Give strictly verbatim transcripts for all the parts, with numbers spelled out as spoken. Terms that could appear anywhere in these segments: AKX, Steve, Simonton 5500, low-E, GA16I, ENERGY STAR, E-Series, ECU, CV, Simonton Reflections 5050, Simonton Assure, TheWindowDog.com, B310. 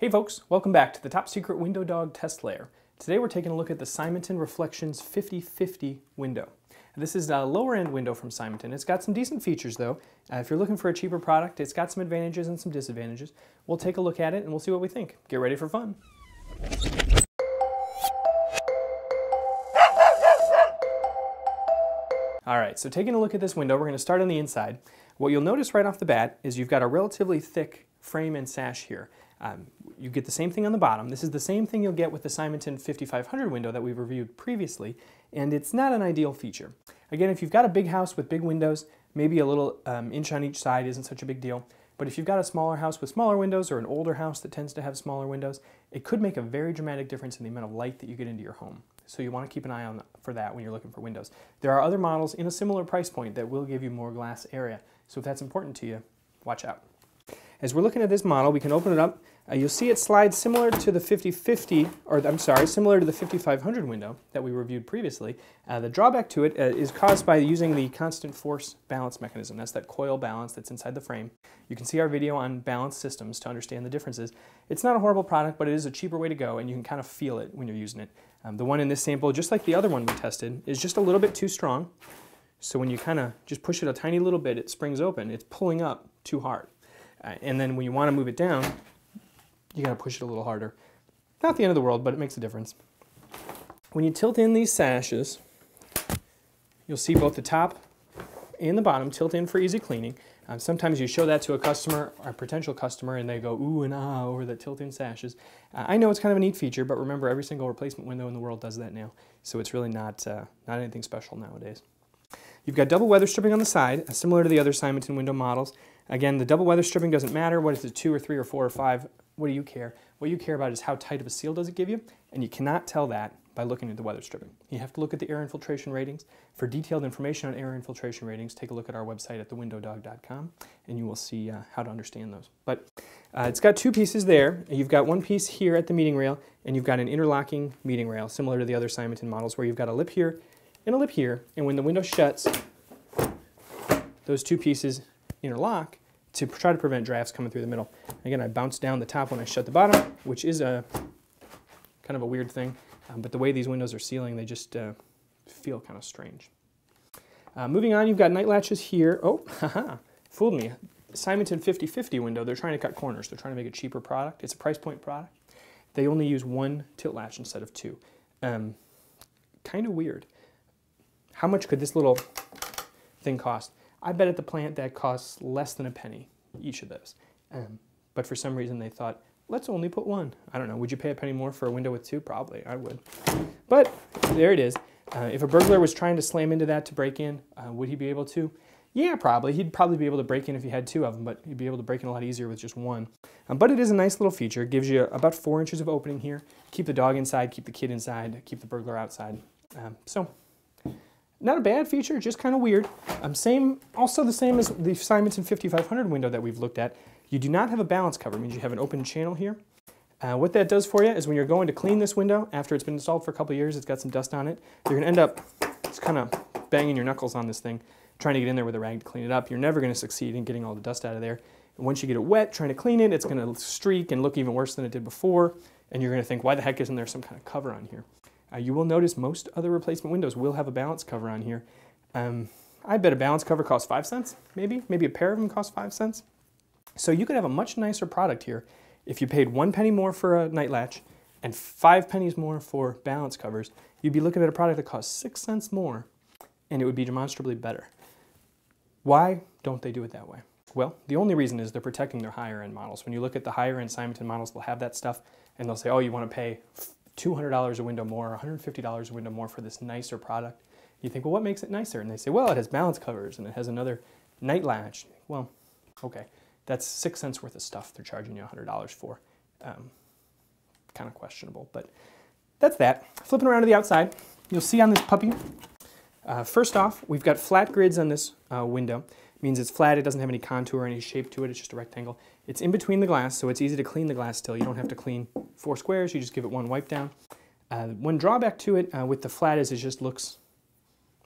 Hey folks, welcome back to the Top Secret Window Dog Test Layer. Today we're taking a look at the Simonton Reflections fifty fifty window. This is a lower end window from Simonton. It's got some decent features though. Uh, if you're looking for a cheaper product, it's got some advantages and some disadvantages. We'll take a look at it and we'll see what we think. Get ready for fun. Alright, so taking a look at this window, we're going to start on the inside. What you'll notice right off the bat is you've got a relatively thick frame and sash here. Um, you get the same thing on the bottom. This is the same thing you'll get with the Simonton fifty-five hundred window that we've reviewed previously, and it's not an ideal feature. Again, if you've got a big house with big windows, maybe a little um, inch on each side isn't such a big deal, but if you've got a smaller house with smaller windows or an older house that tends to have smaller windows, it could make a very dramatic difference in the amount of light that you get into your home. So you want to keep an eye on for that when you're looking for windows. There are other models in a similar price point that will give you more glass area, so if that's important to you, watch out. As we're looking at this model, we can open it up. Uh, you'll see it slides similar to the fifty fifty, or I'm sorry, similar to the fifty-five hundred window that we reviewed previously. Uh, the drawback to it uh, is caused by using the constant force balance mechanism. That's that coil balance that's inside the frame. You can see our video on balanced systems to understand the differences. It's not a horrible product, but it is a cheaper way to go, and you can kind of feel it when you're using it. Um, the one in this sample, just like the other one we tested, is just a little bit too strong. So when you kind of just push it a tiny little bit, it springs open. It's pulling up too hard. Uh, and then when you want to move it down, you got to push it a little harder. Not the end of the world, but it makes a difference. When you tilt in these sashes, you'll see both the top and the bottom tilt in for easy cleaning. Um, sometimes you show that to a customer or a potential customer and they go ooh and ah over the tilt in sashes. Uh, I know it's kind of a neat feature, but remember every single replacement window in the world does that now. So it's really not, uh, not anything special nowadays. You've got double weather stripping on the side, similar to the other Simonton window models. Again, the double weather stripping doesn't matter. What is it, two or three or four or five? What do you care? What you care about is how tight of a seal does it give you, and you cannot tell that by looking at the weather stripping. You have to look at the air infiltration ratings. For detailed information on air infiltration ratings, take a look at our website at the window dog dot com, and you will see uh, how to understand those. But uh, it's got two pieces there. You've got one piece here at the meeting rail, and you've got an interlocking meeting rail, similar to the other Simonton models, where you've got a lip here and a lip here, and when the window shuts, those two pieces interlock to try to prevent drafts coming through the middle. Again, I bounce down the top when I shut the bottom, which is a kind of a weird thing, um, but the way these windows are sealing, they just uh, feel kind of strange. Uh, moving on, you've got night latches here. Oh, haha, fooled me. Simonton fifty fifty window, they're trying to cut corners. They're trying to make a cheaper product. It's a price point product. They only use one tilt latch instead of two. Um, kind of weird. How much could this little thing cost? I bet at the plant that costs less than a penny, each of those. Um, but for some reason they thought, let's only put one. I don't know, would you pay a penny more for a window with two? Probably, I would. But there it is. Uh, if a burglar was trying to slam into that to break in, uh, would he be able to? Yeah, probably. He'd probably be able to break in if he had two of them, but he'd be able to break in a lot easier with just one. Um, but it is a nice little feature. It gives you about four inches of opening here. Keep the dog inside, keep the kid inside, keep the burglar outside. Um, so. Not a bad feature, just kind of weird. Um, same, also the same as the Simonton fifty-five hundred window that we've looked at. You do not have a balance cover. It means you have an open channel here. Uh, what that does for you is when you're going to clean this window, after it's been installed for a couple of years, it's got some dust on it, you're going to end up just kind of banging your knuckles on this thing, trying to get in there with a rag to clean it up. You're never going to succeed in getting all the dust out of there. And once you get it wet, trying to clean it, it's going to streak and look even worse than it did before. And you're going to think, why the heck isn't there some kind of cover on here? Uh, you will notice most other replacement windows will have a balance cover on here. Um, I bet a balance cover costs five cents, maybe. Maybe a pair of them costs five cents. So you could have a much nicer product here if you paid one penny more for a night latch and five pennies more for balance covers. You'd be looking at a product that costs six cents more, and it would be demonstrably better. Why don't they do it that way? Well, the only reason is they're protecting their higher-end models. When you look at the higher-end Simonton models, they'll have that stuff, and they'll say, oh, you want to pay two hundred dollars a window more, one hundred fifty dollars a window more for this nicer product. You think, well, what makes it nicer? And they say, well, it has balance covers and it has another night latch. Well, okay, that's six cents worth of stuff they're charging you one hundred dollars for. Um, kind of questionable, but that's that. Flipping around to the outside, you'll see on this puppy, uh, first off, we've got flat grids on this uh, window. It means it's flat, it doesn't have any contour or any shape to it, it's just a rectangle. It's in between the glass, so it's easy to clean the glass still. You don't have to clean four squares, you just give it one wipe down. Uh, one drawback to it uh, with the flat is it just looks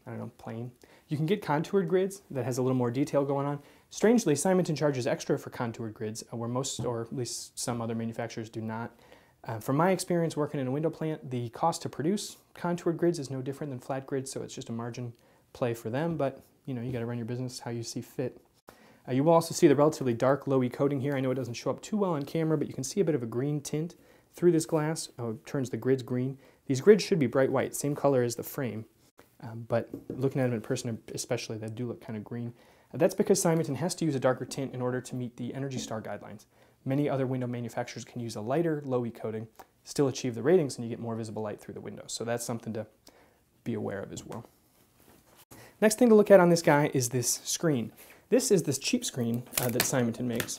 I don't know, plain. You can get contoured grids that has a little more detail going on. Strangely, Simonton charges extra for contoured grids, where most, or at least some other manufacturers do not. Uh, from my experience working in a window plant, the cost to produce contoured grids is no different than flat grids, so it's just a margin play for them, but you know, you gotta run your business how you see fit. Uh, you will also see the relatively dark low-E coating here. I know it doesn't show up too well on camera, but you can see a bit of a green tint through this glass. Oh, it turns the grids green. These grids should be bright white, same color as the frame, um, but looking at them in person especially, they do look kind of green. Uh, that's because Simonton has to use a darker tint in order to meet the ENERGY STAR guidelines. Many other window manufacturers can use a lighter low-E coating, still achieve the ratings, and you get more visible light through the window. So that's something to be aware of as well. Next thing to look at on this guy is this screen. This is this cheap screen uh, that Simonton makes.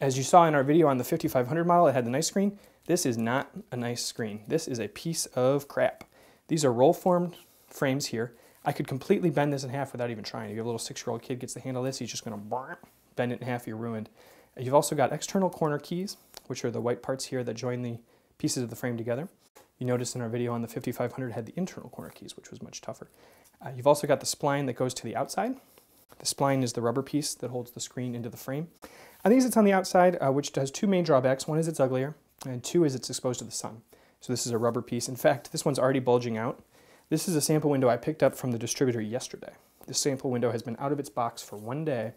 As you saw in our video on the fifty-five hundred model, it had the nice screen. This is not a nice screen. This is a piece of crap. These are roll-formed frames here. I could completely bend this in half without even trying. If your little six-year-old kid gets the handle of this, he's just going to bend it in half, you're ruined. You've also got external corner keys, which are the white parts here that join the pieces of the frame together. You notice in our video on the fifty-five hundred had the internal corner keys, which was much tougher. Uh, you've also got the spline that goes to the outside. The spline is the rubber piece that holds the screen into the frame. And these it's on the outside, uh, which has two main drawbacks. One is it's uglier, and two is it's exposed to the sun. So this is a rubber piece. In fact, this one's already bulging out. This is a sample window I picked up from the distributor yesterday. This sample window has been out of its box for one day,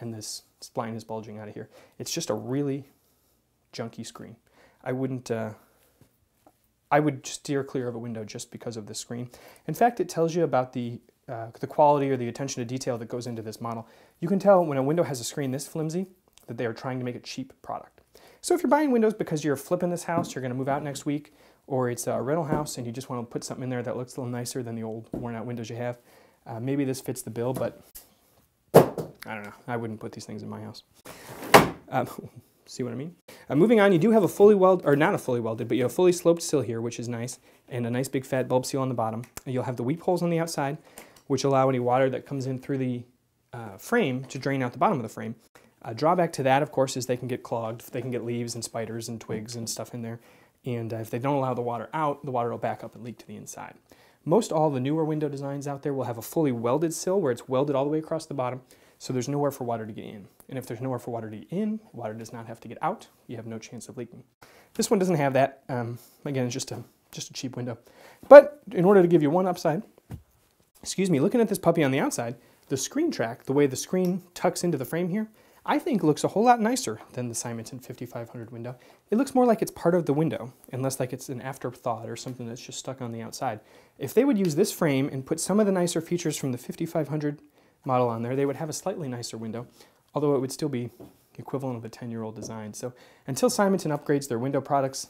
and this spline is bulging out of here. It's just a really junky screen. I wouldn't, uh, I would steer clear of a window just because of this screen. In fact, it tells you about the, uh, the quality or the attention to detail that goes into this model. You can tell when a window has a screen this flimsy that they are trying to make a cheap product. So if you're buying windows because you're flipping this house, you're gonna move out next week, or it's a rental house and you just wanna put something in there that looks a little nicer than the old worn out windows you have, uh, maybe this fits the bill, but I don't know. I wouldn't put these things in my house. Um, see what I mean? Uh, moving on, you do have a fully welded, or not a fully welded, but you have a fully sloped sill here, which is nice, and a nice big fat bulb seal on the bottom. And you'll have the weep holes on the outside, which allow any water that comes in through the uh, frame to drain out the bottom of the frame. A drawback to that, of course, is they can get clogged. They can get leaves and spiders and twigs and stuff in there. And uh, if they don't allow the water out, the water will back up and leak to the inside. Most all the newer window designs out there will have a fully welded sill where it's welded all the way across the bottom. So there's nowhere for water to get in. And if there's nowhere for water to get in, water does not have to get out. You have no chance of leaking. This one doesn't have that. Um, again, it's just a, just a cheap window. But in order to give you one upside, excuse me, looking at this puppy on the outside, the screen track, the way the screen tucks into the frame here, I think looks a whole lot nicer than the Simonton fifty-five hundred window. It looks more like it's part of the window, and less like it's an afterthought or something that's just stuck on the outside. If they would use this frame and put some of the nicer features from the fifty-five hundred model on there, they would have a slightly nicer window, although it would still be the equivalent of a ten-year-old design. So until Simonton upgrades their window products,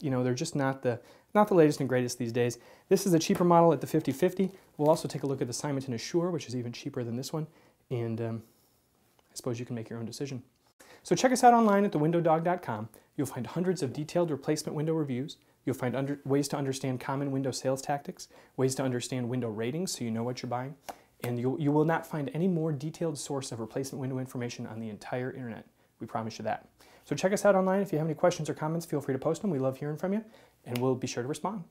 you know, they're just not the not the latest and greatest these days. This is a cheaper model at the fifty fifty. We'll also take a look at the Simonton Assure, which is even cheaper than this one, and um, I suppose you can make your own decision. So check us out online at the window dog dot com. You'll find hundreds of detailed replacement window reviews. You'll find under, ways to understand common window sales tactics, ways to understand window ratings so you know what you're buying, and you, you will not find any more detailed source of replacement window information on the entire internet. We promise you that. So check us out online. If you have any questions or comments, feel free to post them. We love hearing from you, and we'll be sure to respond.